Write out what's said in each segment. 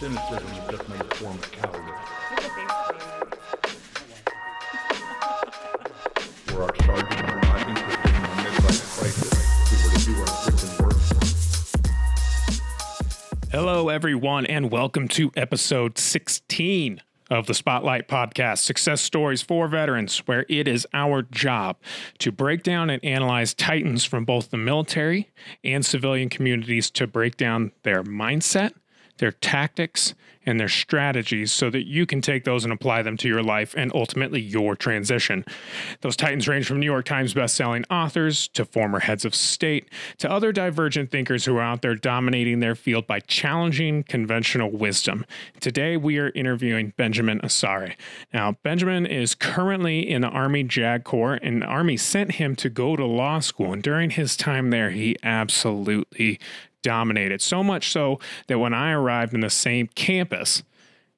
cynicism is just another form of cowardry. Where our sergeants are not interested in a midlife crisis, we were to do our prison work. Hello, everyone, and welcome to episode 16 of the Spotlight Podcast, Success Stories for Veterans, where it is our job to break down and analyze titans from both the military and civilian communities to break down their mindset, their tactics, and their strategies so that you can take those and apply them to your life and ultimately your transition. Those titans range from New York Times bestselling authors to former heads of state to other divergent thinkers who are out there dominating their field by challenging conventional wisdom. Today, we are interviewing Benjamin Asare. Now, Benjamin is currently in the Army JAG Corps, and the Army sent him to go to law school. And during his time there, he absolutely dominated, so much so that when I arrived in the same campus,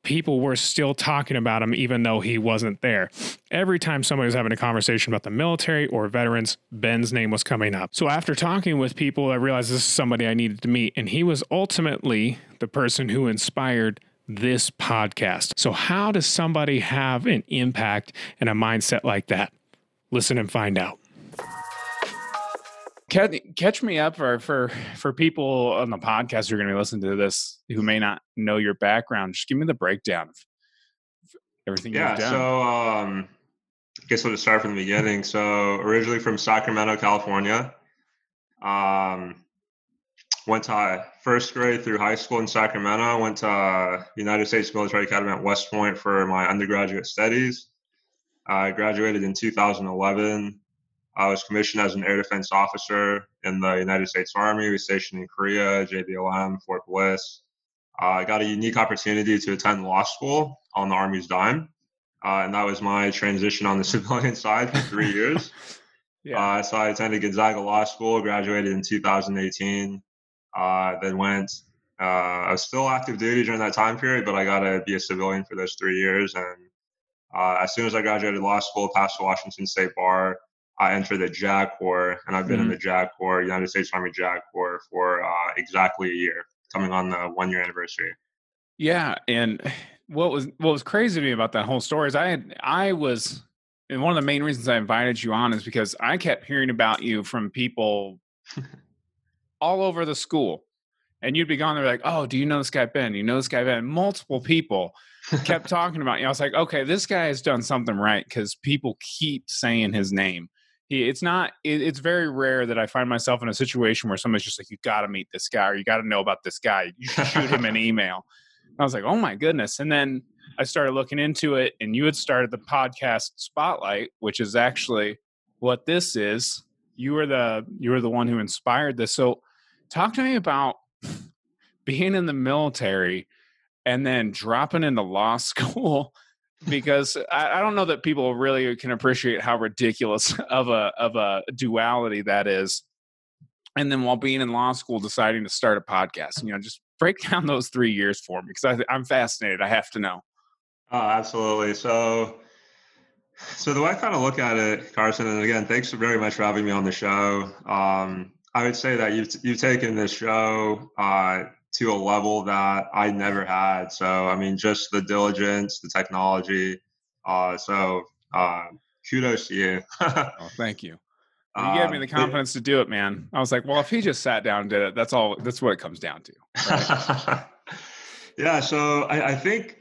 people were still talking about him even though he wasn't there. Every time somebody was having a conversation about the military or veterans, Ben's name was coming up. So after talking with people, I realized this is somebody I needed to meet, and he was ultimately the person who inspired this podcast. So how does somebody have an impact and a mindset like that? Listen and find out. Catch me up for people on the podcast who are going to be listening to this who may not know your background. Just give me the breakdown of everything you've done. So I guess I'll just start from the beginning. So originally from Sacramento, California. Went to first grade through high school in Sacramento. Went to United States Military Academy at West Point for my undergraduate studies. I graduated in 2011. I was commissioned as an air defense officer in the United States Army. We stationed in Korea, JBLM, Fort Bliss. I got a unique opportunity to attend law school on the Army's dime. And that was my transition on the civilian side for 3 years. So I attended Gonzaga Law School, graduated in 2018. Then went, I was still active duty during that time period, but I got to be a civilian for those 3 years. And as soon as I graduated law school, passed the Washington State Bar, I entered the JAG Corps, and I've been in the JAG Corps, United States Army JAG Corps, for exactly a year, coming on the one-year anniversary. Yeah, and what was crazy to me about that whole story is I was, and one of the main reasons I invited you on is because I kept hearing about you from people all over the school, and you'd be gone. They're like, "Oh, do you know this guy Ben? You know this guy Ben?" Multiple people kept talking about you. I was like, "Okay, this guy has done something right," because people keep saying his name. It's very rare that I find myself in a situation where somebody's just like, you got to meet this guy, or you got to know about this guy. You should shoot him an email. And I was like, oh my goodness. And then I started looking into it, and you had started the podcast Spotlight, which is actually what this is. You were the one who inspired this. So talk to me about being in the military and then dropping into law school. Because I don't know that people really can appreciate how ridiculous of a duality that is. And then while being in law school, deciding to start a podcast, just break down those 3 years for me, because I'm fascinated. I have to know. Oh, absolutely. So the way I kind of look at it, Carson, and again, thanks very much for having me on the show. I would say that you've taken this show to a level that I never had. So, I mean, just the diligence, the technology. Kudos to you. Oh, thank you. You gave me the confidence to do it, man. I was like, well, if he just sat down and did it, that's what it comes down to. Right? Yeah. So I think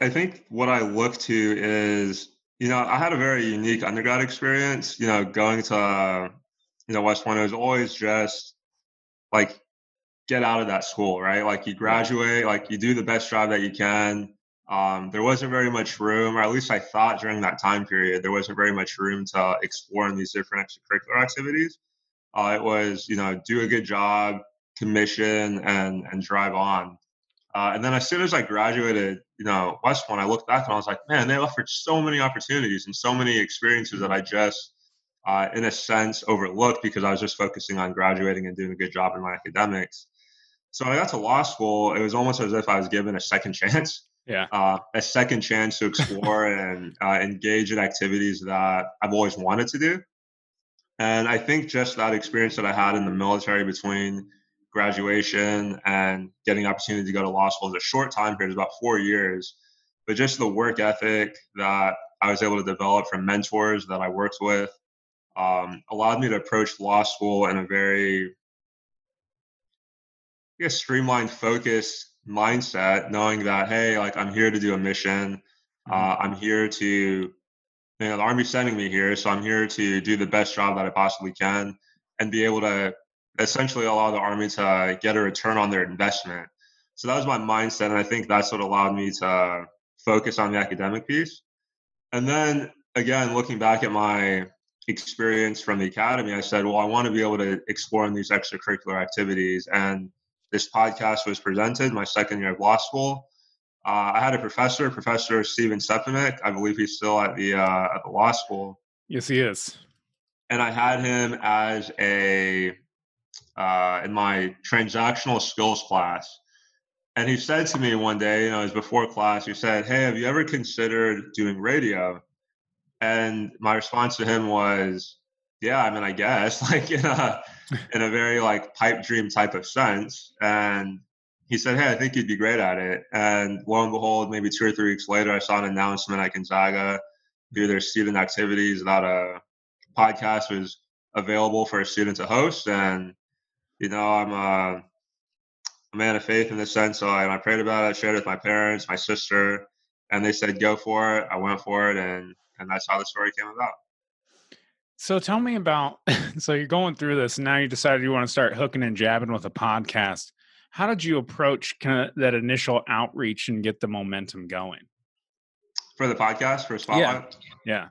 what I look to is, I had a very unique undergrad experience, going to, West Point. It was always just like, get out of that school, right? Like you graduate, like you do the best job that you can. There wasn't very much room, or at least I thought during that time period, there wasn't very much room to explore in these different extracurricular activities. It was, do a good job, commission, and drive on. And then as soon as I graduated, West Point, I looked back and I was like, man, they offered so many opportunities and so many experiences that I just, in a sense, overlooked because I was just focusing on graduating and doing a good job in my academics. So when I got to law school, it was almost as if I was given a second chance. Yeah. A second chance to explore and engage in activities that I've always wanted to do. And I think just that experience that I had in the military between graduation and getting the opportunity to go to law school is a short time period, about 4 years. But just the work ethic that I was able to develop from mentors that I worked with allowed me to approach law school in a very, I guess, streamlined, focused mindset, knowing that, hey, like, I'm here to do a mission. I'm here to, the Army's sending me here, so I'm here to do the best job that I possibly can and be able to essentially allow the Army to get a return on their investment. So that was my mindset, and I think that's what allowed me to focus on the academic piece. And then, again, looking back at my experience from the academy, I said, well, I want to be able to explore in these extracurricular activities. And this podcast was presented my second year of law school. I had a professor, Professor Steven Sepanek. I believe he's still at the law school. Yes, he is. And I had him as in my transactional skills class. And he said to me one day, it was before class, he said, hey, have you ever considered doing radio? And my response to him was, yeah, I guess, like in a very like pipe dream type of sense. And he said, hey, I think you'd be great at it. And lo and behold, maybe 2 or 3 weeks later, I saw an announcement at Gonzaga through their student activities that a podcast was available for a student to host. And, I'm a man of faith in this sense. So I prayed about it, I shared it with my parents, my sister, and they said, go for it. I went for it. And that's how the story came about. So tell me about, so you're going through this and now you decided you want to start hooking and jabbing with a podcast. How did you approach kind of that initial outreach and get the momentum going? For the podcast, for Spotlight? Yeah.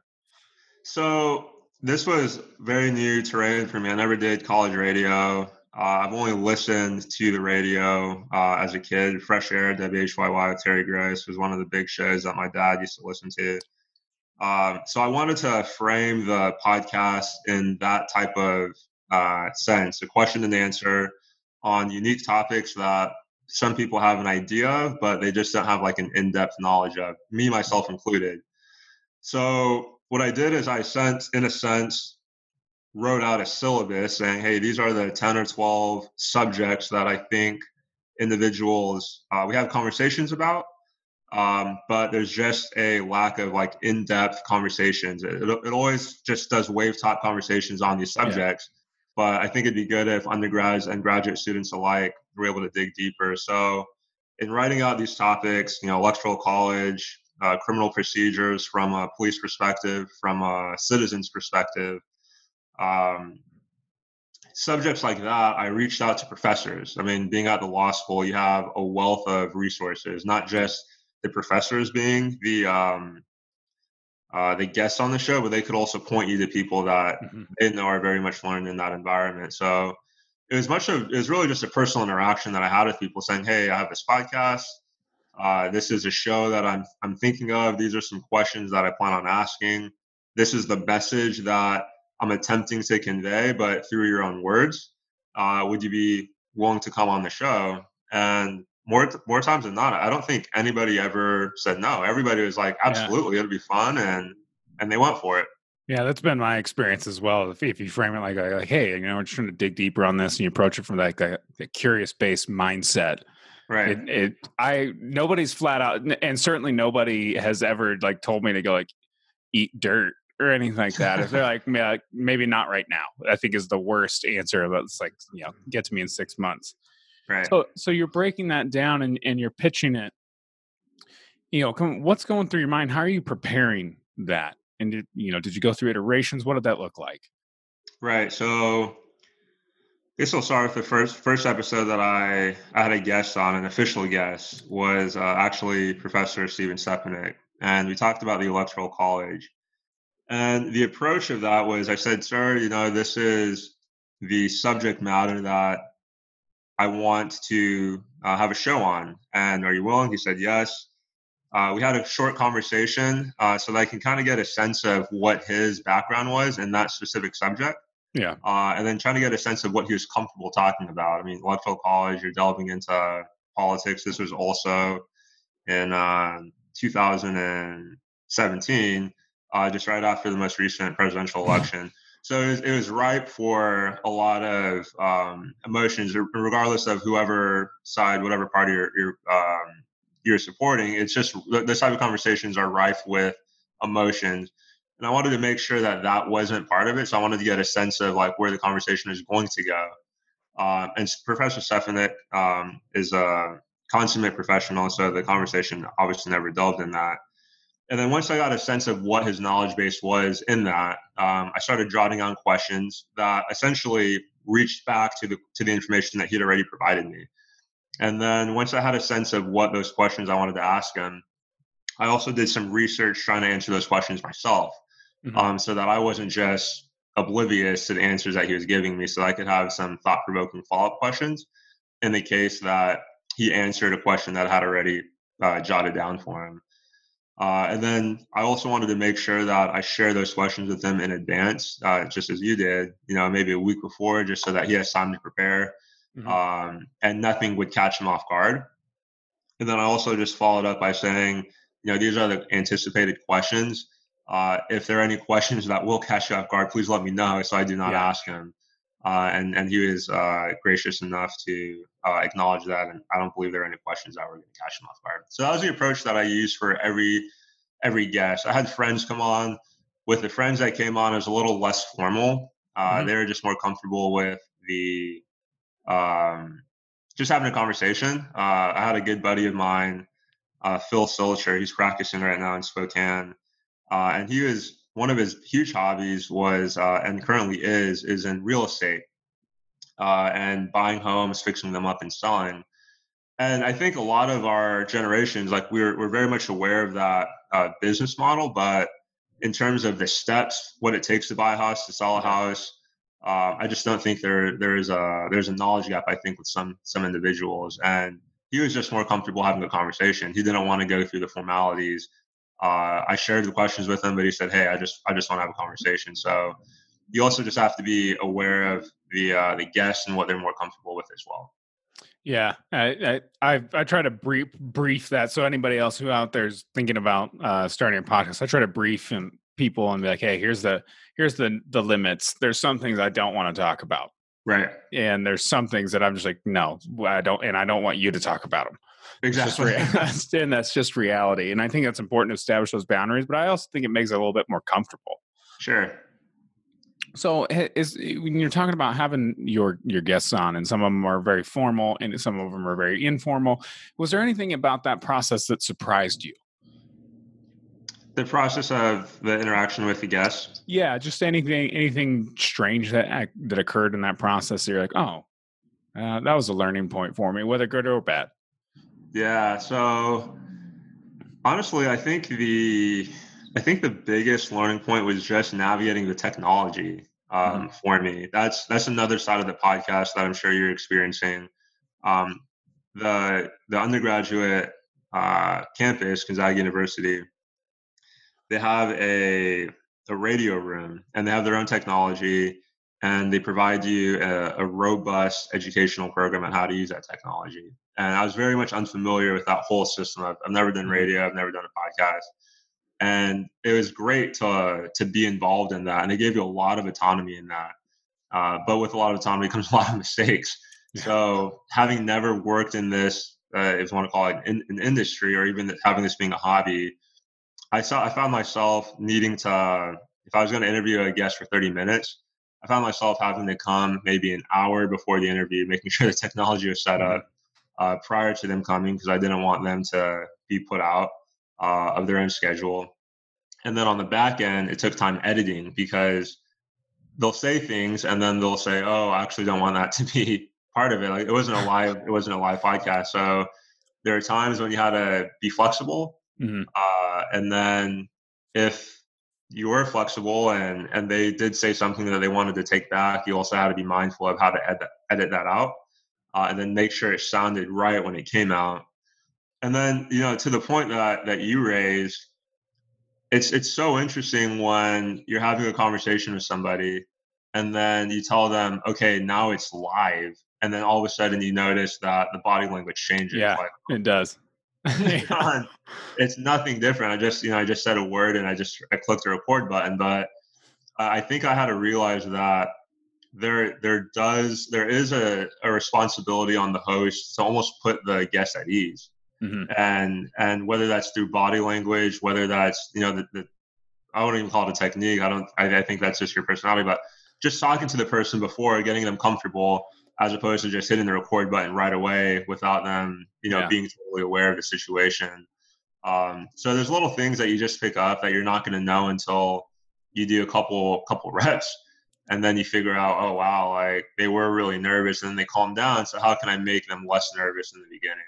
So this was very new terrain for me. I never did college radio. I've only listened to the radio as a kid. Fresh Air, WHYY, Terry Gross was one of the big shows that my dad used to listen to. So I wanted to frame the podcast in that type of sense, a question and answer on unique topics that some people have an idea of, but they just don't have like an in-depth knowledge of, me, myself included. So what I did is I sent, in a sense, wrote out a syllabus saying, hey, these are the 10 or 12 subjects that I think individuals, we have conversations about, but there's just a lack of like in-depth conversations. It always just does wave-top conversations on these subjects, but I think it'd be good if undergrads and graduate students alike were able to dig deeper. So in writing out these topics, Electoral College, criminal procedures from a police perspective, from a citizen's perspective, subjects like that, I reached out to professors. Being at the law school, you have a wealth of resources, not just the professors being the guests on the show, but they could also point you to people that they know are very much learned in that environment. So it was really just a personal interaction that I had with people saying, hey, I have this podcast. This is a show that I'm thinking of. These are some questions that I plan on asking. This is the message that I'm attempting to convey, but through your own words, would you be willing to come on the show? And more times than not, I don't think anybody ever said no. Everybody was like, absolutely, it'll be fun. And they went for it. Yeah, that's been my experience as well. If you frame it like hey, we're just trying to dig deeper on this and you approach it from like a curious-based mindset. Right. Nobody's flat out, and certainly nobody has ever like told me to go like eat dirt or anything like that. If they're like, maybe not right now, I think is the worst answer. That's like, get to me in 6 months. Right. So you're breaking that down and you're pitching it, what's going through your mind? How are you preparing that? And did you go through iterations? What did that look like? Right. So this will start with the first episode that I had a guest on. An official guest was actually Professor Steven Sepanek. And we talked about the Electoral College. And the approach of that was I said, sir, this is the subject matter that I want to have a show on. And are you willing? He said, yes. We had a short conversation so that I can kind of get a sense of what his background was in that specific subject. Yeah. And then trying to get a sense of what he was comfortable talking about. Electoral College, you're delving into politics. This was also in 2017. Just right after the most recent presidential election. So it was ripe for a lot of emotions, regardless of whoever side, whatever party you're supporting. It's just this type of conversations are rife with emotions. And I wanted to make sure that that wasn't part of it. So I wanted to get a sense of like where the conversation is going to go. And Professor Sepanek is a consummate professional. So the conversation obviously never delved in that. And then once I got a sense of what his knowledge base was in that, I started jotting down questions that essentially reached back to the information that he'd already provided me. And then once I had a sense of what those questions I wanted to ask him, I also did some research trying to answer those questions myself. Mm-hmm. So that I wasn't just oblivious to the answers that he was giving me, so I could have some thought-provoking follow-up questions in the case that he answered a question that I had already jotted down for him. And then I also wanted to make sure that I share those questions with him in advance, just as you did, maybe a week before, just so that he has time to prepare, mm-hmm. And nothing would catch him off guard. And then I also just followed up by saying, these are the anticipated questions. If there are any questions that will catch you off guard, please let me know so I do not ask him. And he was gracious enough to acknowledge that. And I don't believe there are any questions that were going to catch him off guard. So that was the approach that I used for every guest. I had friends come on. With the friends that came on, it was a little less formal. Mm-hmm. They were just more comfortable with the just having a conversation. I had a good buddy of mine, Phil Silcher. He's practicing right now in Spokane. And he was one of his huge hobbies was, and currently is in real estate, and buying homes, fixing them up and selling. And I think a lot of our generations, like we're very much aware of that business model, but in terms of the steps, what it takes to buy a house, to sell a house, I just don't think there's a knowledge gap, I think, with some individuals. And he was just more comfortable having a conversation. He didn't want to go through the formalities. I shared the questions with him, but he said, "Hey, I just want to have a conversation." So you also just have to be aware of the guests and what they're more comfortable with as well. Yeah, I try to brief that. So anybody else who out there is thinking about starting a podcast, I try to brief people and be like, "Hey, here's the limits. There's some things I don't want to talk about, right? And there's some things that I'm just like, no, I don't, and I don't want you to talk about them." Exactly. And that's just reality. And I think that's important to establish those boundaries, but I also think it makes it a little bit more comfortable. Sure. So when you're talking about having your guests on, and some of them are very formal and some of them are very informal, was there anything about that process that surprised you? The process of the interaction with the guests? Yeah, just anything strange that occurred in that process that you're like, oh, that was a learning point for me, whether good or bad. Yeah. So honestly, I think the biggest learning point was just navigating the technology for me. That's another side of the podcast that I'm sure you're experiencing. The undergraduate campus, Gonzaga University, they have a radio room, and they have their own technology, and they provide you a robust educational program on how to use that technology. And I was very much unfamiliar with that whole system. I've never done radio. I've never done a podcast. And it was great to be involved in that. And it gave you a lot of autonomy in that. But with a lot of autonomy comes a lot of mistakes. So having never worked in this, if you want to call it an industry, or even having this being a hobby, I found myself needing to, if I was going to interview a guest for 30 minutes, I found myself having to come maybe an hour before the interview, making sure the technology was set up prior to them coming, because I didn't want them to be put out of their own schedule. And then on the back end, it took time editing, because they'll say things and then they'll say, "Oh, I actually don't want that to be part of it." Like, it wasn't a live podcast. So there are times when you had to be flexible. Mm-hmm. And then if you were flexible and they did say something that they wanted to take back, you also had to be mindful of how to edit that out, and then make sure it sounded right when it came out. And then, to the point that you raised, it's so interesting when you're having a conversation with somebody and then you tell them, "Okay, now it's live." And then all of a sudden you notice that the body language changes. Yeah, like, it does. It's nothing different. I just said a word and I clicked the record button. But I think I had to realize that there is a responsibility on the host to almost put the guest at ease. Mm-hmm. And whether that's through body language, whether that's, you know, the I wouldn't even call it a technique. I think that's just your personality, but just talking to the person before, getting them comfortable, as opposed to just hitting the record button right away without them, you know, being totally aware of the situation. So there's little things that you just pick up that you're not going to know until you do a couple reps, and then you figure out, oh wow, like they were really nervous and then they calmed down. So how can I make them less nervous in the beginning?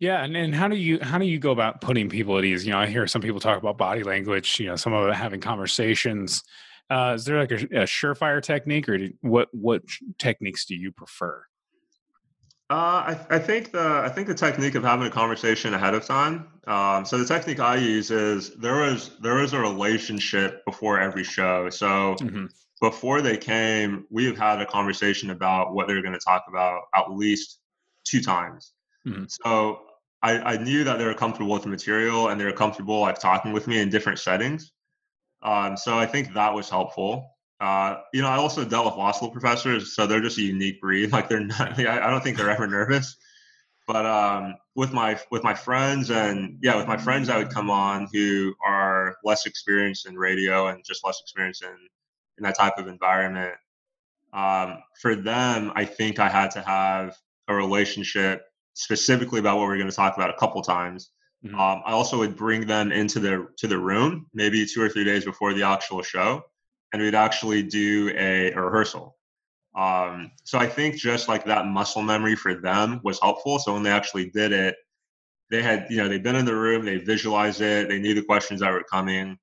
Yeah. And how do you go about putting people at ease? You know, I hear some people talk about body language, you know, some of it having conversations. Is there like a surefire technique, or what techniques do you prefer? I think the technique of having a conversation ahead of time. So the technique I use is there was a relationship before every show. So mm-hmm. before they came, we've had a conversation about what they're going to talk about at least 2 times. Mm-hmm. So I knew that they were comfortable with the material and they were comfortable like talking with me in different settings. So I think that was helpful. You know, I also dealt with law school professors, so they're just a unique breed. Like they're not, I don't think they're ever nervous, but, with my friends I would come on who are less experienced in radio and just less experienced in that type of environment. For them, I think I had to have a relationship specifically about what we're going to talk about a couple times. Mm-hmm. I also would bring them into the room maybe 2 or 3 days before the actual show, and we'd actually do a rehearsal. So I think just like that muscle memory for them was helpful. So when they actually did it, they had, you know, they'd been in the room, they visualized it, they knew the questions that were coming.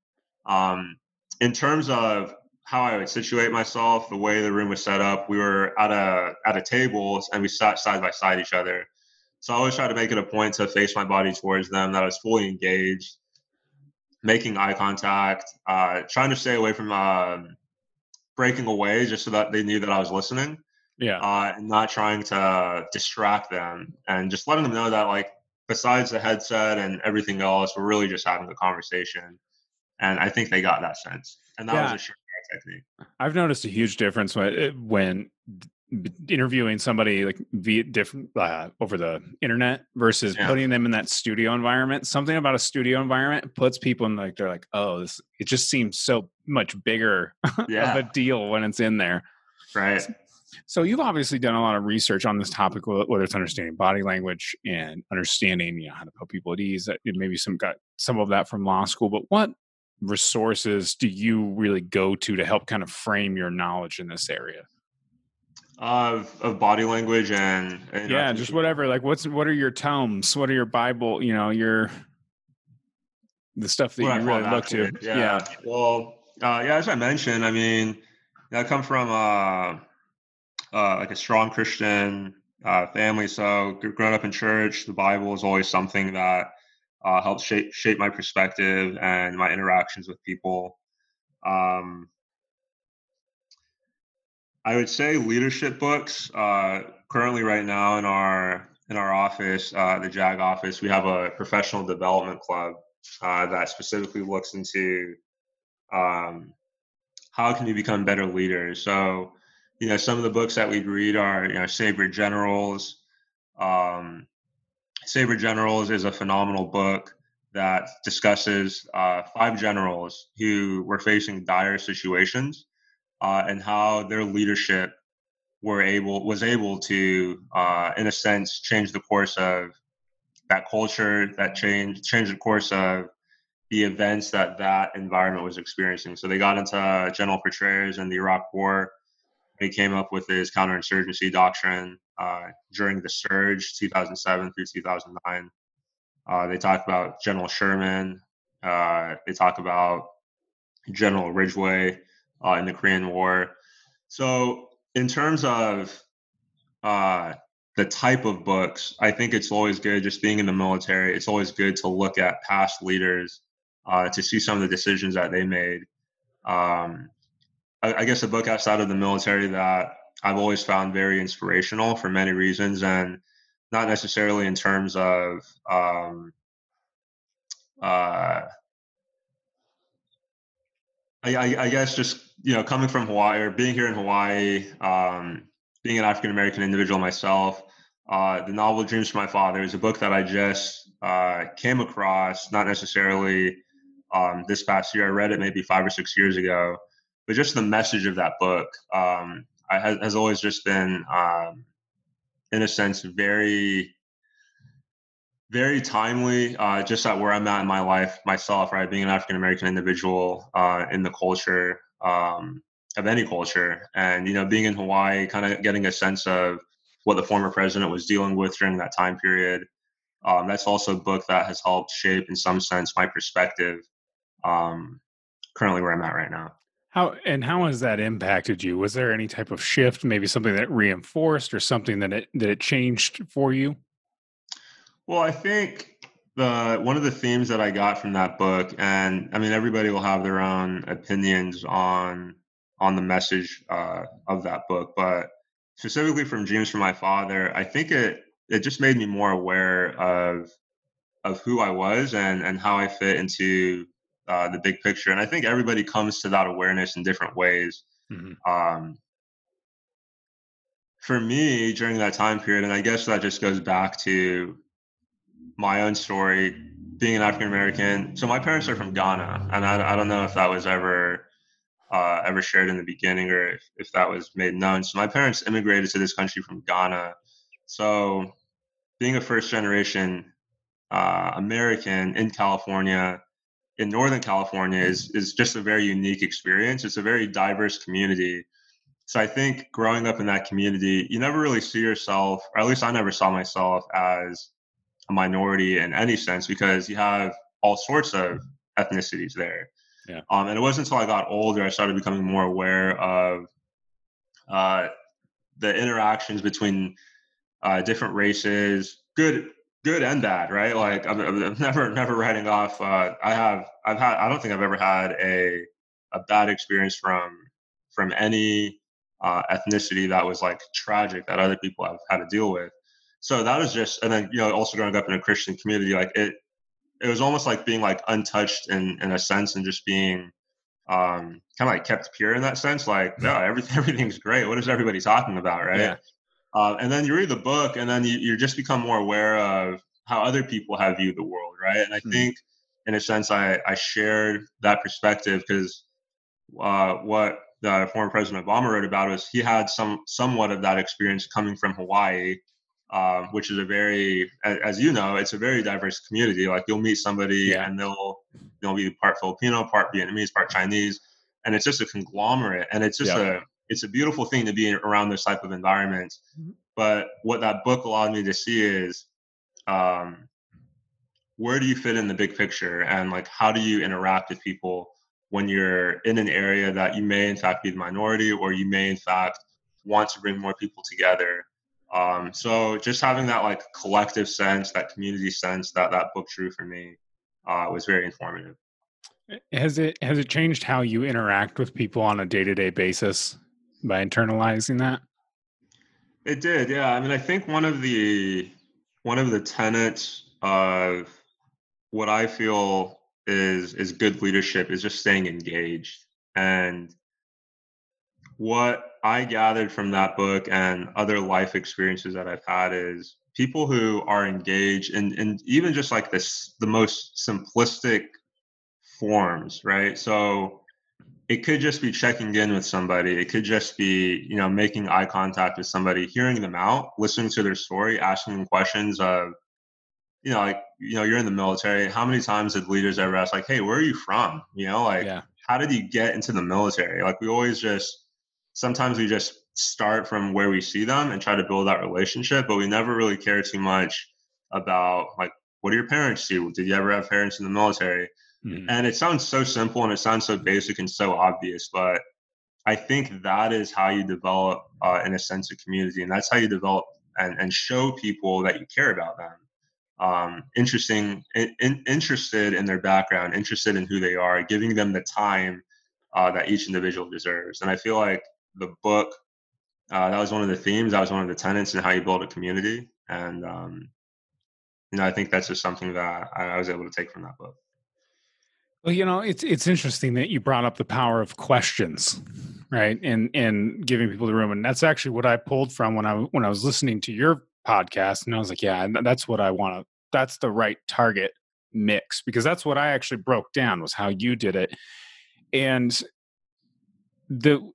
In terms of how I would situate myself, the way the room was set up, we were at a table and we sat side by side each other. So I always try to make it a point to face my body towards them, that I was fully engaged, making eye contact, trying to stay away from breaking away just so that they knew that I was listening. Yeah. And not trying to distract them, and just letting them know that, like, besides the headset and everything else, we're really just having a conversation. And I think they got that sense. And that was a sure technique. I've noticed a huge difference when interviewing somebody like via different over the internet versus putting them in that studio environment. Something about a studio environment puts people in, like, they're like, oh, this, it just seems so much bigger of a deal when it's in there. Right. So you've obviously done a lot of research on this topic, whether it's understanding body language and understanding, you know, how to put people at ease. Maybe got some of that from law school, but what resources do you really go to help kind of frame your knowledge in this area? Of body language and just whatever, like what are your tomes, what are your Bible, you know, the stuff that you really look to. Yeah. Well, as I mentioned, I mean, I come from like a strong Christian family, so growing up in church, the Bible is always something that helps shape my perspective and my interactions with people. I would say leadership books. Currently right now in our office, the JAG office, we have a professional development club that specifically looks into how can you become better leaders. So, you know, some of the books that we read are, you know, Savior Generals. Savior Generals is a phenomenal book that discusses 5 generals who were facing dire situations. And how their leadership was able to, in a sense, change the course of that culture, change the course of the events that environment was experiencing. So they got into General Petraeus and the Iraq War. He came up with his counterinsurgency doctrine during the surge, 2007 through 2009. They talk about General Sherman. They talk about General Ridgway. In the Korean War. So in terms of the type of books, I think it's always good, just being in the military, it's always good to look at past leaders to see some of the decisions that they made. I guess a book outside of the military that I've always found very inspirational for many reasons, and not necessarily in terms of I guess just, coming from Hawaii or being here in Hawaii, being an African-American individual myself, the novel Dreams from My Father is a book that I just came across, not necessarily this past year. I read it maybe 5 or 6 years ago, but just the message of that book has always just been, in a sense, very, very timely, just at where I'm at in my life myself, right? Being an African-American individual in the culture, of any culture. And, being in Hawaii, kind of getting a sense of what the former president was dealing with during that time period. That's also a book that has helped shape, in some sense, my perspective currently where I'm at right now. How has that impacted you? Was there any type of shift, maybe something that reinforced or something that it changed for you? Well, I think one of the themes that I got from that book, and I mean, everybody will have their own opinions on the message of that book, but specifically from Dreams from My Father, I think it just made me more aware of who I was and how I fit into the big picture. And I think everybody comes to that awareness in different ways. Mm-hmm. For me, during that time period, and I guess that just goes back to my own story, being an African-American. So my parents are from Ghana, and I don't know if that was ever shared in the beginning or if that was made known. So my parents immigrated to this country from Ghana. So being a first-generation American in California, in Northern California, is just a very unique experience. It's a very diverse community. So I think growing up in that community, you never really see yourself, or at least I never saw myself as a minority in any sense, because you have all sorts of ethnicities there. Yeah. And it wasn't until I got older, I started becoming more aware of the interactions between different races, good and bad, right? Like I'm never writing off. I don't think I've ever had a bad experience from any ethnicity that was like tragic that other people have had to deal with. So that is just, and then, also growing up in a Christian community, like it was almost like being like untouched in a sense, and just being kind of like kept pure in that sense. Like, no, everything's great. What is everybody talking about? Right. Yeah. And then you read the book, and then you just become more aware of how other people have viewed the world, right? And I think, in a sense, I shared that perspective, because what the former President Obama wrote about was he had somewhat of that experience coming from Hawaii, which is a very, as you know, it's a very diverse community. Like, you'll meet somebody, and they'll be part Filipino, part Vietnamese, part Chinese, and it's just a conglomerate, and it's just It's a beautiful thing to be around this type of environment. But what that book allowed me to see is, where do you fit in the big picture? And like, how do you interact with people when you're in an area that you may in fact be the minority, or you may in fact want to bring more people together? So just having that like collective sense, that community sense that book drew for me, was very informative. Has it changed how you interact with people on a day-to-day basis by internalizing that? It did, yeah. I mean, I think one of the tenets of what I feel is good leadership is just staying engaged. And what I gathered from that book and other life experiences that I've had is people who are engaged and even just like this, the most simplistic forms, right? So it could just be checking in with somebody. It could just be, making eye contact with somebody, hearing them out, listening to their story, asking them questions of, you're in the military. How many times did leaders ever ask, like, hey, where are you from? How did you get into the military? Like, we always sometimes we just start from where we see them and try to build that relationship, but we never really care too much about, like, what do your parents do? Did you ever have parents in the military? And it sounds so simple, and it sounds so basic and so obvious, but I think that is how you develop, in a sense, of community. And that's how you develop and show people that you care about them, interested in their background, interested in who they are, giving them the time that each individual deserves. And I feel like the book, that was one of the themes, that was one of the tenets in how you build a community. And, I think that's just something that I was able to take from that book. Well, you know, it's interesting that you brought up the power of questions, right? And giving people the room. And that's actually what I pulled from when I was listening to your podcast. And I was like, yeah, that's what I want to, that's the right target mix, because that's what I actually broke down was how you did it. And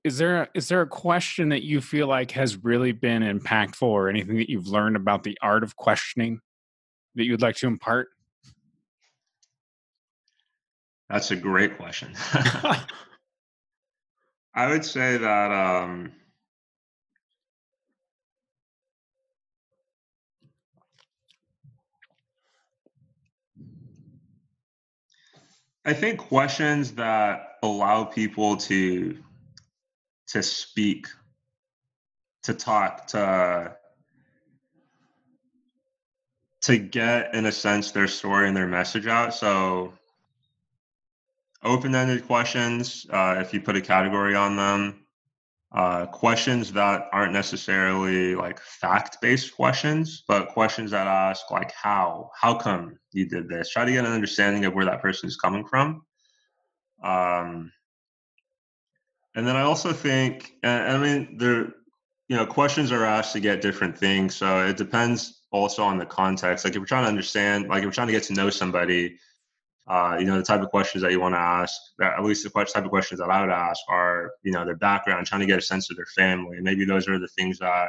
is there a question that you feel like has really been impactful, or anything that you've learned about the art of questioning that you'd like to impart? That's a great question. I would say that I think questions that allow people to speak, to talk, to get, in a sense, their story and their message out. So open-ended questions, if you put a category on them, questions that aren't necessarily like fact-based questions, but questions that ask like, how come you did this? Try to get an understanding of where that person is coming from. And then I also think, I mean, there, you know, questions are asked to get different things. So it depends also on the context. Like if we're trying to understand, like if we're trying to get to know somebody, you know, the type of questions that you want to ask, at least the type of questions that I would ask are, you know, their background, trying to get a sense of their family. And maybe those are the things that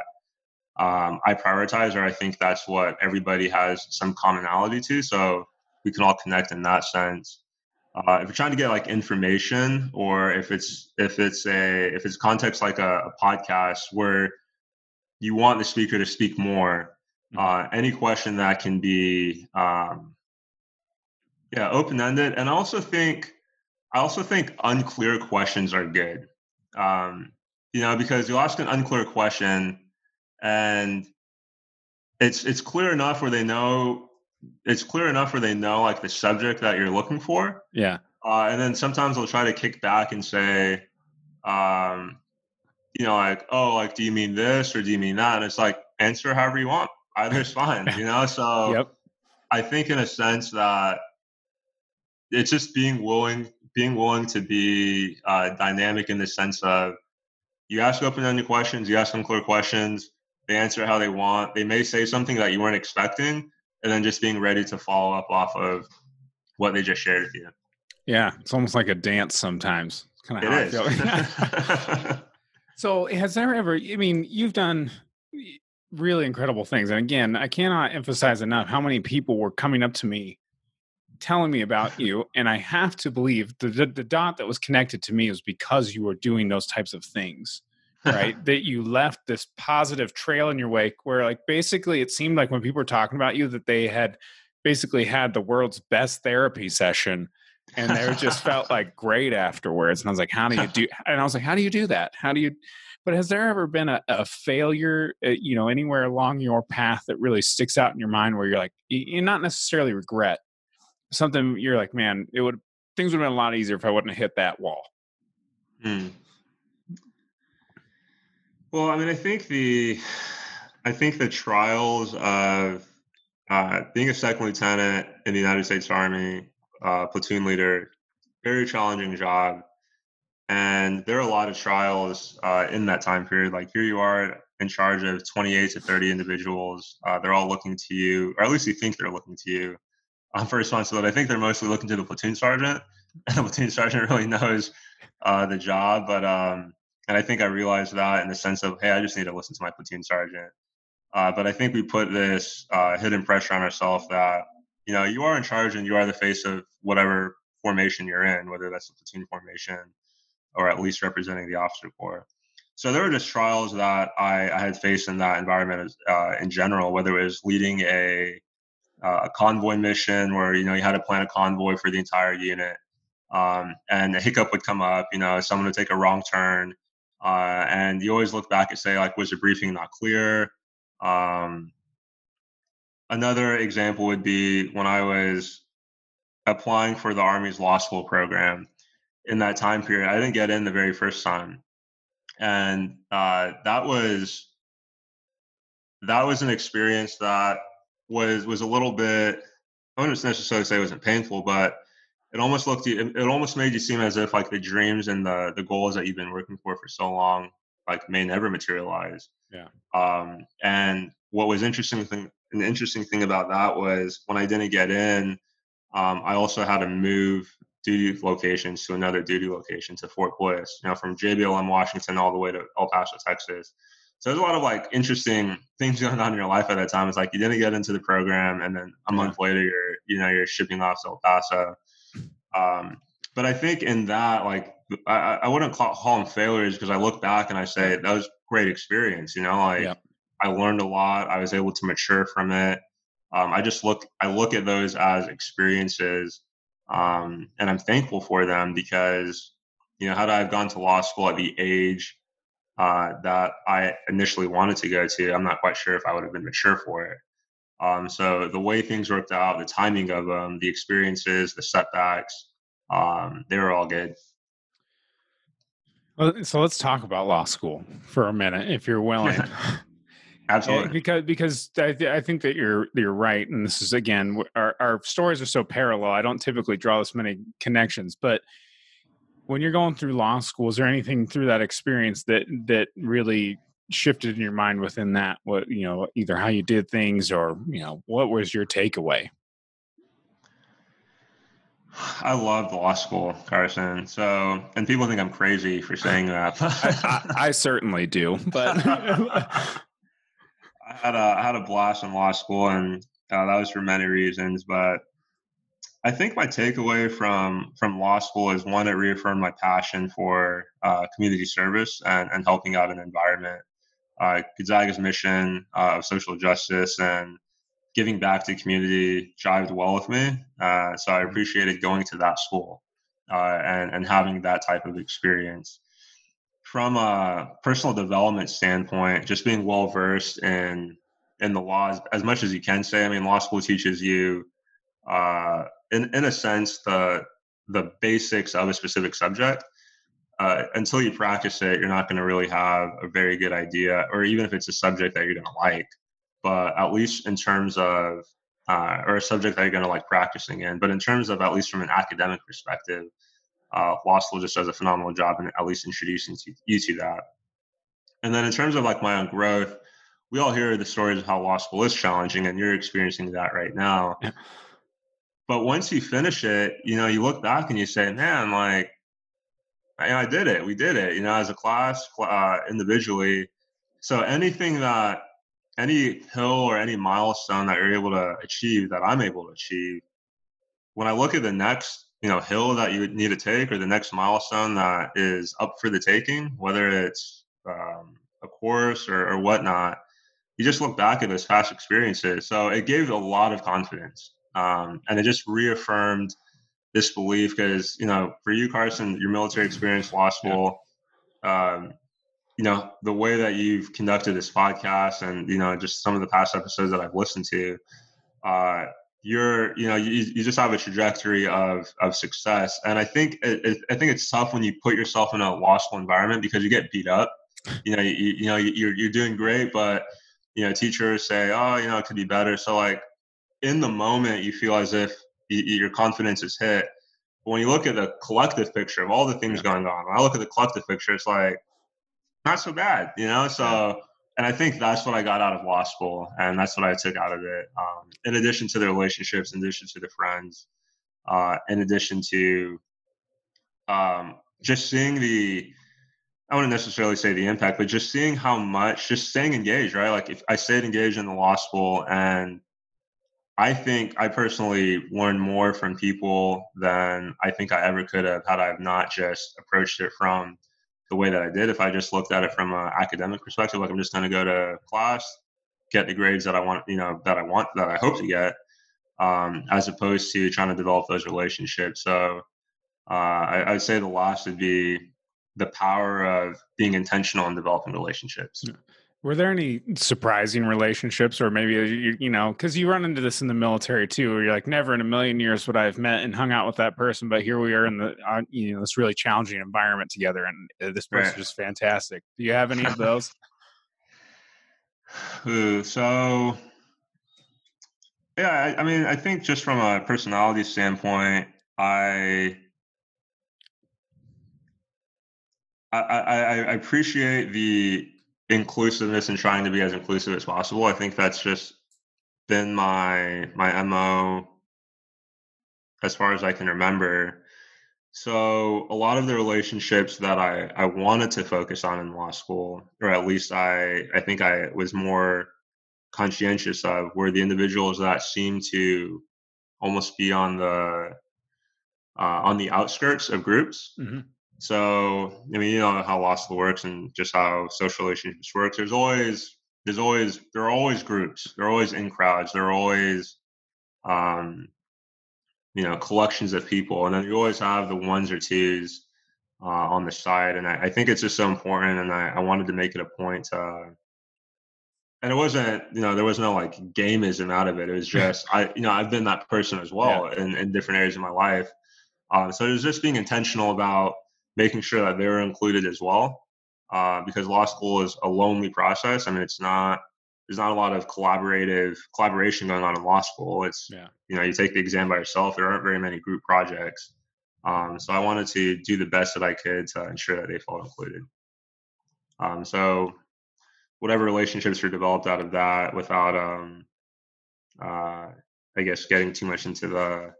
I prioritize, or I think that's what everybody has some commonality to. So we can all connect in that sense. If you're trying to get like information, or if it's context like a podcast where you want the speaker to speak more, any question that can be open-ended. And I also think unclear questions are good, you know, because you'll ask an unclear question and it's clear enough where they know like the subject that you're looking for. Yeah. And then sometimes they'll try to kick back and say, you know, like, oh, like, do you mean this or do you mean that? And it's like, answer however you want. Either's fine, you know? So yep. I think in a sense that it's just being willing to be dynamic, in the sense of you ask open-ended questions, you ask unclear questions, they answer how they want. They may say something that you weren't expecting, and then just being ready to follow up off of what they just shared with you. Yeah. It's almost like a dance sometimes. It's kind of how I feel. So has there ever, I mean, you've done really incredible things. And again, I cannot emphasize enough how many people were coming up to me telling me about you. And I have to believe the dot that was connected to me was because you were doing those types of things. Right. That you left this positive trail in your wake, where like basically it seemed like when people were talking about you that they had basically had the world's best therapy session, and they just felt like great afterwards. And I was like, how do you do that? But has there ever been a failure, you know, anywhere along your path that really sticks out in your mind where you're like, you not necessarily regret something, you're like, man, things would have been a lot easier if I wouldn't have hit that wall. Hmm. Well, I mean, I think the trials of being a second lieutenant in the United States Army, platoon leader, very challenging job. And there are a lot of trials in that time period. Like here you are in charge of 28 to 30 individuals. They're all looking to you, or at least you think they're looking to you for responsibility. I think they're mostly looking to the platoon sergeant. And the platoon sergeant really knows the job, but and I think I realized that in the sense of, hey, I just need to listen to my platoon sergeant. But I think we put this hidden pressure on ourselves that, you know, you are in charge and you are the face of whatever formation you're in, whether that's the platoon formation or at least representing the officer corps. So there were just trials that I had faced in that environment in general, whether it was leading a convoy mission where, you know, you had to plan a convoy for the entire unit, and a hiccup would come up, you know, someone would take a wrong turn. And you always look back and say, like, was the briefing not clear? Another example would be when I was applying for the Army's law school program in that time period. I didn't get in the very first time. And that was an experience that was a little bit, I wouldn't necessarily say it wasn't painful, but it almost made you seem as if like the dreams and the goals that you've been working for so long, like may never materialize. Yeah. And what was an interesting thing about that was when I didn't get in, I also had to move duty locations to another duty location to Fort Bliss, you know, from JBLM, Washington, all the way to El Paso, Texas. So there's a lot of like interesting things going on in your life at that time. It's like you didn't get into the program, and then a month later, you're shipping off to El Paso. But I think in that, like, I wouldn't call them failures, because I look back and I say that was a great experience. You know, like I learned a lot. I was able to mature from it. I look at those as experiences, and I'm thankful for them, because you know, had I have gone to law school at the age that I initially wanted to go to, I'm not quite sure if I would have been mature for it. So the way things worked out, the timing of them, the experiences, the setbacks, they were all good. Well, so let's talk about law school for a minute, if you're willing. Absolutely. Because I think that you're right. And this is, again, our stories are so parallel. I don't typically draw this many connections, but when you're going through law school, is there anything through that experience that really shifted in your mind within that? What, you know, either how you did things, or, you know, what was your takeaway? I loved law school, Carson. So, and people think I'm crazy for saying that. I certainly do. But I had a blast in law school, and that was for many reasons, but I think my takeaway from law school is, one, it reaffirmed my passion for community service and helping out an environment. Gonzaga's mission of social justice and giving back to the community jived well with me. So I appreciated going to that school and having that type of experience. From a personal development standpoint, just being well-versed in the laws as much as you can say. I mean, law school teaches you in a sense, the basics of a specific subject. Until you practice it, you're not going to really have a very good idea, or even if it's a subject that you're going to like, but at least in terms of, or a subject that you're going to like practicing in, but in terms of, at least from an academic perspective, law school just does a phenomenal job in at least introducing you to that. And then in terms of like my own growth, we all hear the stories of how law school is challenging, and you're experiencing that right now. Yeah. But once you finish it, you know, you look back and you say, man, like, I did it. We did it, you know, as a class, individually. So any hill or any milestone that you're able to achieve, that I'm able to achieve, when I look at the next, you know, hill that you need to take, or the next milestone that is up for the taking, whether it's a course or whatnot, you just look back at those past experiences. So it gave a lot of confidence. And it just reaffirmed this belief, because, you know, for you, Carson, your military experience, law school, you know, the way that you've conducted this podcast, and, you know, just some of the past episodes that I've listened to, you just have a trajectory of success. And I think it's tough when you put yourself in a law school environment, because you get beat up. You know, you're doing great, but, you know, teachers say, oh, you know, it could be better. So like, in the moment, you feel as if your confidence is hit. But when you look at the collective picture of all the things going on, when I look at the collective picture, it's like, not so bad, you know? So, and I think that's what I got out of law school, and that's what I took out of it. In addition to the relationships, in addition to the friends, in addition to just seeing I wouldn't necessarily say the impact, but just seeing how much, just staying engaged, right? Like if I stayed engaged in the law school, and I think I personally learned more from people than I think I ever could have, had I have not just approached it from the way that I did. If I just looked at it from an academic perspective, like I'm just going to go to class, get the grades that I want, you know, that I hope to get, as opposed to trying to develop those relationships. So I would say the last would be the power of being intentional in developing relationships. Yeah. Were there any surprising relationships, or maybe, you know, because you run into this in the military too, where you're like, never in a million years would I have met and hung out with that person, but here we are in you know, this really challenging environment together, and this person is just fantastic. Do you have any of those? So, yeah, I mean, I think just from a personality standpoint, I appreciate the inclusiveness and trying to be as inclusive as possible. I think that's just been my MO as far as I can remember. So a lot of the relationships that I wanted to focus on in law school, or at least I think I was more conscientious of, were the individuals that seemed to almost be on the outskirts of groups. Mm-hmm. So, I mean, you know how law school works and just how social relationships works. There are always groups. There are always in crowds. There are always, collections of people. And then you always have the ones or twos on the side. And I think it's just so important. And I wanted to make it a point. And it wasn't, there was no like gameism out of it. It was just, I've been that person as well in different areas of my life. So it was just being intentional about making sure that they were included as well. Because law school is a lonely process. I mean, there's not a lot of collaboration going on in law school. It's, you take the exam by yourself. There aren't very many group projects. So I wanted to do the best that I could to ensure that they felt included. So whatever relationships were developed out of that without, getting too much into the,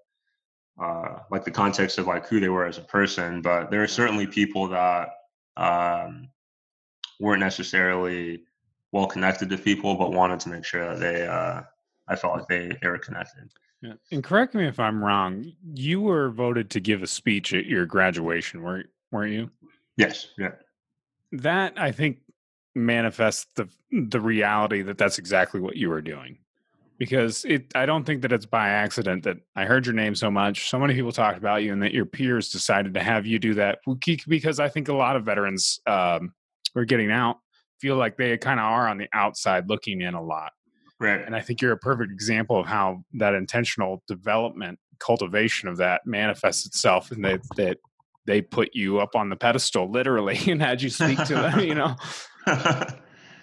the context of who they were as a person. But there are certainly people that, weren't necessarily well connected to people, but wanted to make sure that I felt like they were connected. Yeah. And correct me if I'm wrong, you were voted to give a speech at your graduation, weren't you? Yes. Yeah. That I think manifests the reality that that's exactly what you were doing, because I don't think that it's by accident that I heard your name so much. So many people talked about you, and that your peers decided to have you do that, because I think a lot of veterans who are getting out feel like they kind of are on the outside looking in a lot. Right. And I think you're a perfect example of how that intentional development, cultivation of that manifests itself, and that they put you up on the pedestal literally and had you speak to them,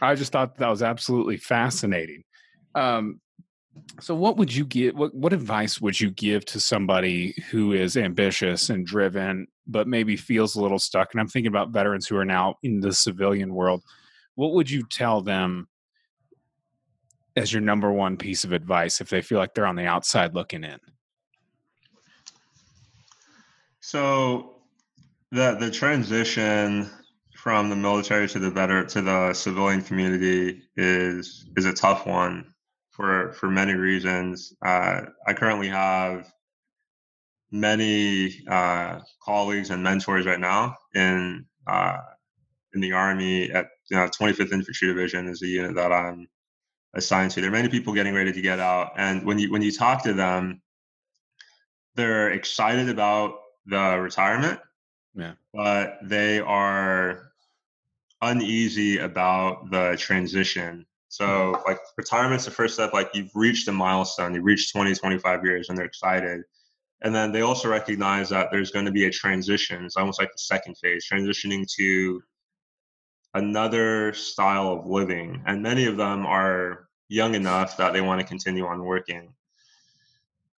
I just thought that was absolutely fascinating. So what advice would you give to somebody who is ambitious and driven, but maybe feels a little stuck? And I'm thinking about veterans who are now in the civilian world. What would you tell them as your number one piece of advice if they feel like they're on the outside looking in? So the transition from the military to the civilian community is a tough one. For many reasons, I currently have many colleagues and mentors right now in the Army at 25th Infantry Division is the unit that I'm assigned to. There are many people getting ready to get out, and when you talk to them, they're excited about the retirement, but they are uneasy about the transition. So retirement's the first step. You've reached a milestone, you've reached 20, 25 years, and they're excited. And then they also recognize that there's going to be a transition. It's almost like the second phase, transitioning to another style of living. And many of them are young enough that they want to continue on working.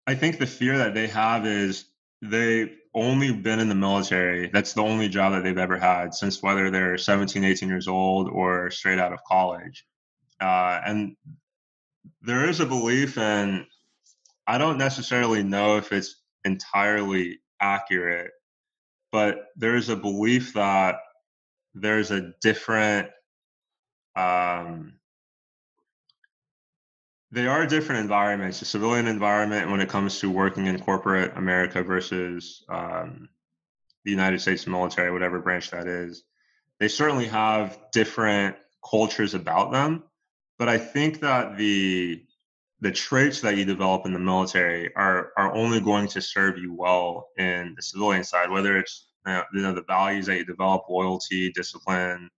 I think the fear that they have is they've only been in the military. That's the only job that they've ever had since whether they're 17, 18 years old or straight out of college. And there is a belief, and I don't necessarily know if it's entirely accurate, but there is a belief that there's a different, they are different environments, the civilian environment when it comes to working in corporate America versus the United States military, whatever branch that is. They certainly have different cultures about them. But I think that the traits that you develop in the military are only going to serve you well in the civilian side, whether it's the values that you develop, loyalty, discipline,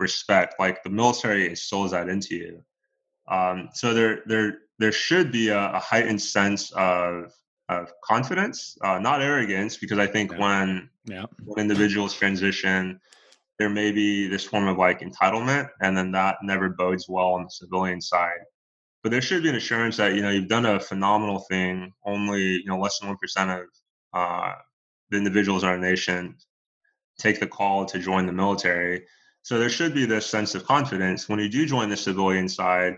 respect. The military instills that into you. So there should be a heightened sense of confidence, not arrogance, because I think when individuals transition, there may be this form of entitlement, and then that never bodes well on the civilian side. But there should be an assurance that, you've done a phenomenal thing. Only, less than 1% of the individuals in our nation take the call to join the military. So there should be this sense of confidence. When you do join the civilian side,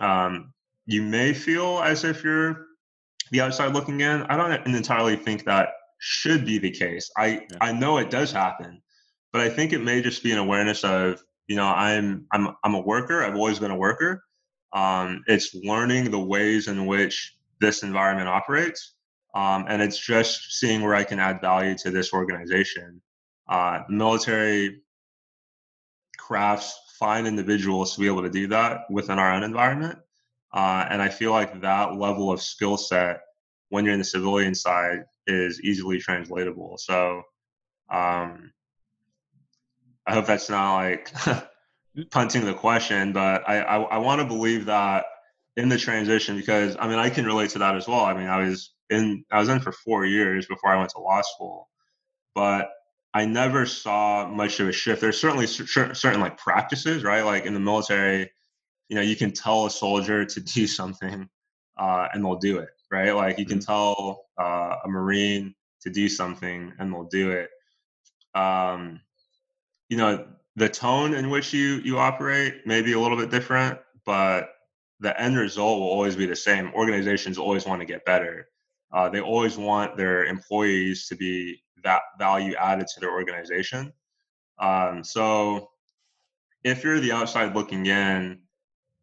you may feel as if you're the outside looking in. I don't entirely think that should be the case. I know it does happen, but I think it may just be an awareness of, you know, I'm a worker. I've always been a worker. It's learning the ways in which this environment operates. And it's just seeing where I can add value to this organization. The military crafts fine individuals to be able to do that within our own environment. And I feel like that level of skill set when you're in the civilian side is easily translatable. So I hope that's not like punting the question, but I want to believe that in the transition, because I mean, I can relate to that as well. I mean, I was in for 4 years before I went to law school, but I never saw much of a shift. There's certainly certain like practices, right? Like in the military, you know, you can tell a soldier to do something and they'll do it, right? Like you can tell a Marine to do something and they'll do it. You know, the tone in which you operate may be a little bit different, but the end result will always be the same. Organizations always want to get better. They always want their employees to be that value added to their organization. So if you're the outside looking in,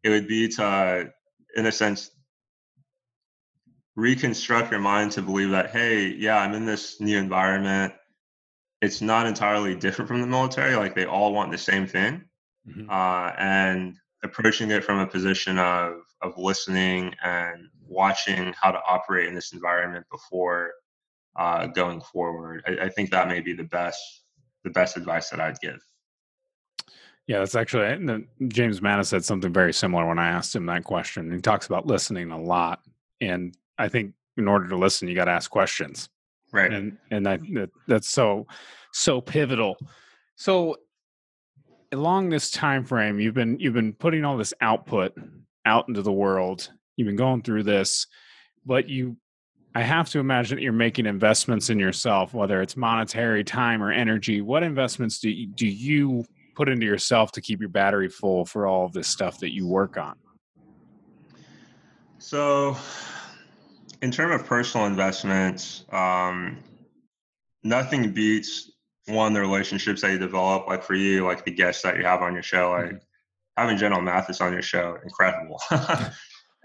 it would be to, in a sense, reconstruct your mind to believe that, hey, yeah, I'm in this new environment. It's not entirely different from the military. Like they all want the same thing. Mm-hmm. And approaching it from a position of listening and watching how to operate in this environment before going forward. I think that may be the best advice that I'd give. Yeah, that's actually, James Mattis said something very similar when I asked him that question. He talks about listening a lot. And I think in order to listen, you got to ask questions. Right. And that's so pivotal. So along this time frame, you've been putting all this output out into the world. You've been going through this, but I have to imagine that you're making investments in yourself, whether it's monetary, time, or energy. What investments do you put into yourself to keep your battery full for all of this stuff that you work on? So in terms of personal investments, nothing beats, one, the relationships that you develop, like for you, like the guests that you have on your show, like having General Mattis on your show, incredible.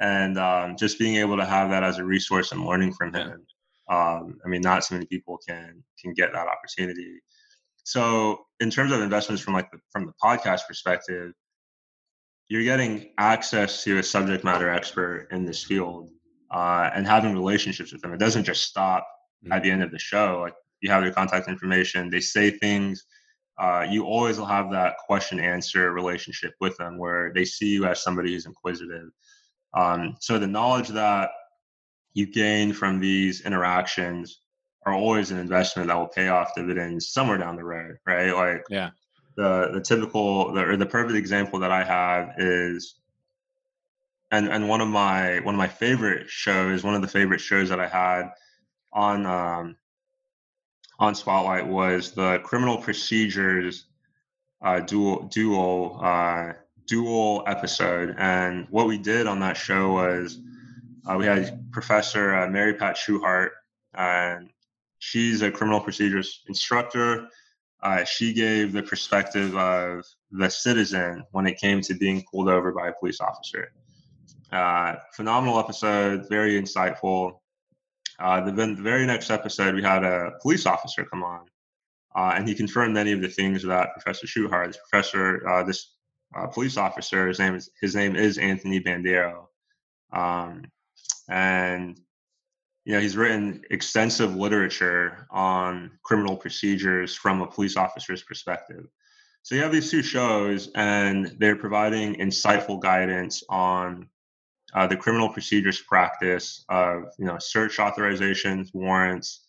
And just being able to have that as a resource and learning from him. I mean, not so many people can get that opportunity. So in terms of investments from the podcast perspective, you're getting access to a subject matter expert in this field. And having relationships with them. It doesn't just stop at the end of the show. Like you have their contact information, they say things. You always will have that question answer relationship with them where they see you as somebody who's inquisitive. So the knowledge that you gain from these interactions are always an investment that will pay off dividends somewhere down the road, right? Like the perfect example that I have is, And one of my favorite shows, one of the favorite shows that I had on Spotlight was the Criminal Procedures dual episode. And what we did on that show was we had Professor Mary Pat Schuhart, and she's a criminal procedures instructor. She gave the perspective of the citizen when it came to being pulled over by a police officer. Phenomenal episode, very insightful. The very next episode, we had a police officer come on, and he confirmed many of the things that Professor Schuhart, police officer, his name is Anthony Bandero, and you know he's written extensive literature on criminal procedures from a police officer's perspective. So you have these two shows, and they're providing insightful guidance on the criminal procedures practice of, you know, search authorizations, warrants.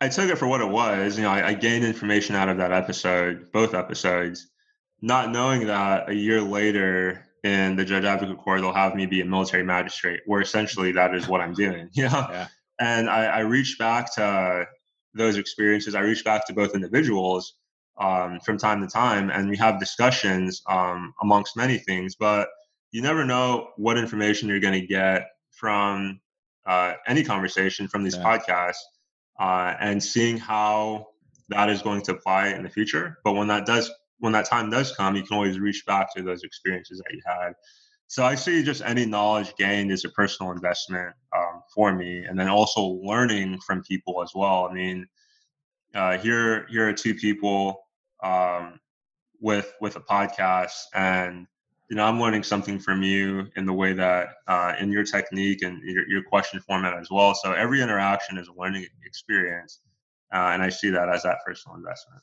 I took it for what it was. You know, I gained information out of that episode, both episodes, not knowing that a year later in the Judge Advocate Corps, they'll have me be a military magistrate, where essentially that is what I'm doing. Yeah. And I reach back to those experiences. I reach back to both individuals from time to time, and we have discussions amongst many things, but you never know what information you're going to get from any conversation from these podcasts, and seeing how that is going to apply in the future. But when that does, when that time does come, you can always reach back to those experiences that you had. So I see just any knowledge gained is a personal investment for me. And then also learning from people as well. I mean, here are two people with a podcast, and you know, I'm learning something from you in the way that in your technique and your question format as well. So every interaction is a learning experience. And I see that as that personal investment.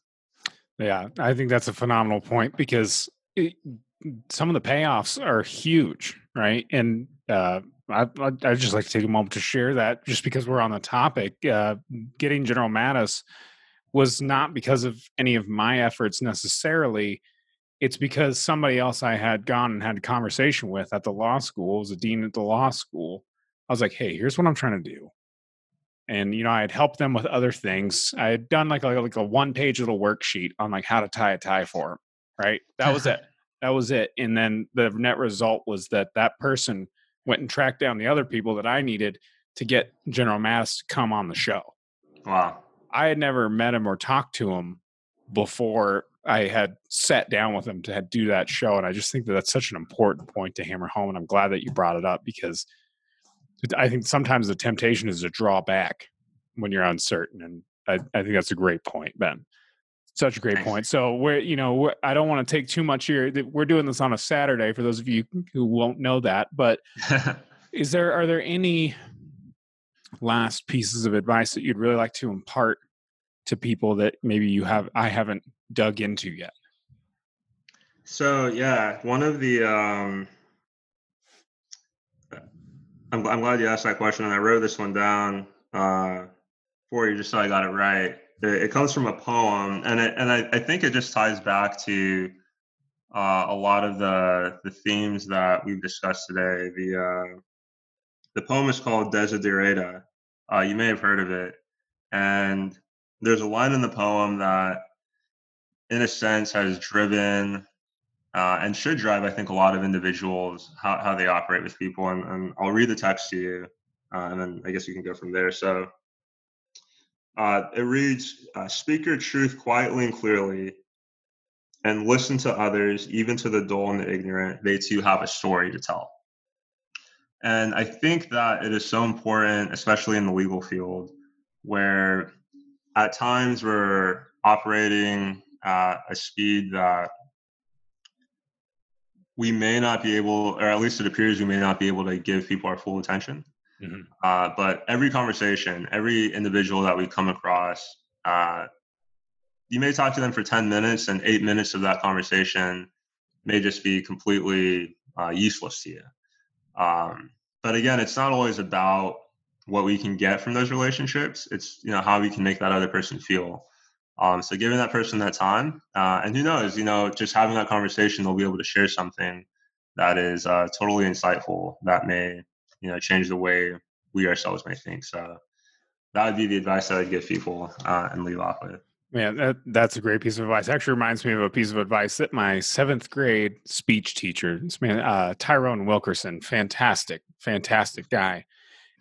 Yeah, I think that's a phenomenal point, because some of the payoffs are huge, right? And I'd just like to take a moment to share that, just because we're on the topic. Getting General Mattis was not because of any of my efforts necessarily. It's because somebody else I had gone and had a conversation with at the law school, was a dean at the law school. I was like, hey, here's what I'm trying to do. And, you know, I had helped them with other things. I had done like a one-page little worksheet on like how to tie a tie for them, right? That was it. That was it. And then the net result was that that person went and tracked down the other people that I needed to get General Mattis to come on the show. Wow. I had never met him or talked to him before I had sat down with him to do that show. And I just think that that's such an important point to hammer home. And I'm glad that you brought it up, because I think sometimes the temptation is to draw back when you're uncertain. And I think that's a great point, Ben. Such a great point. So we're I don't want to take too much here. We're doing this on a Saturday for those of you who won't know that, but are there any last pieces of advice that you'd really like to impart to people that maybe I haven't dug into yet? So yeah, one of the I'm glad you asked that question, and I wrote this one down for you just so I got it right. It comes from a poem, and I think it just ties back to a lot of the themes that we've discussed today. The poem is called Desiderata. You may have heard of it, and there's a line in the poem that, in a sense, has driven and should drive, I think, a lot of individuals, how they operate with people. And I'll read the text to you, and then I guess you can go from there. So it reads, "Speak your truth quietly and clearly, and listen to others, even to the dull and the ignorant. They too have a story to tell." And I think that it is so important, especially in the legal field, where at times we're operating at a speed that we may not be able, or at least it appears we may not be able to give people our full attention. Mm-hmm. But every conversation, every individual that we come across, you may talk to them for 10 minutes and 8 minutes of that conversation may just be completely useless to you. But again, it's not always about what we can get from those relationships. It's, you know, how we can make that other person feel. So giving that person that time, and who knows, you know, just having that conversation, they'll be able to share something that is totally insightful that may, you know, change the way we ourselves may think. So that would be the advice that I'd give people and leave off with. Yeah, that's a great piece of advice. Actually reminds me of a piece of advice that my 7th grade speech teacher, this man, Tyrone Wilkerson, fantastic guy.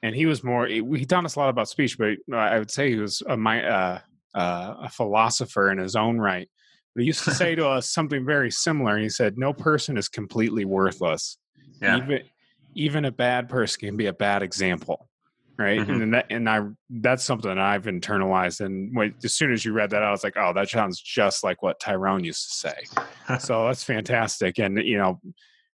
And he was he taught us a lot about speech, but I would say he was a philosopher in his own right. But he used to say to us something very similar. And he said, "No person is completely worthless. Yeah. Even a bad person can be a bad example." Right. Mm-hmm. That's something that I've internalized. And as soon as you read that, I was like, oh, that sounds just like what Tyrone used to say. So that's fantastic. And, you know,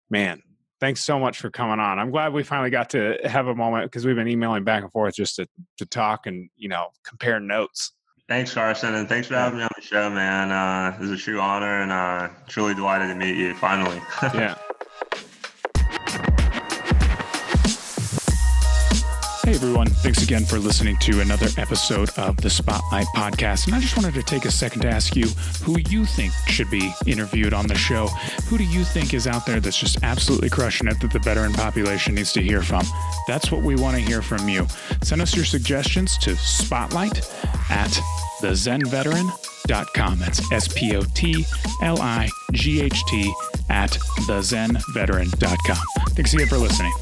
man, thanks so much for coming on. I'm glad we finally got to have a moment, because we've been emailing back and forth just to talk and, you know, compare notes. Thanks, Carson. And thanks for having me on the show, man. It was a true honor, and truly delighted to meet you finally. Yeah. Hey everyone, thanks again for listening to another episode of the Spotlight Podcast. And I just wanted to take a second to ask you who you think should be interviewed on the show. Who do you think is out there that's just absolutely crushing it that the veteran population needs to hear from? That's what we want to hear from you. Send us your suggestions to spotlight@thezenveteran.com. That's SPOTLIGHT@thezenveteran.com. Thanks again for listening.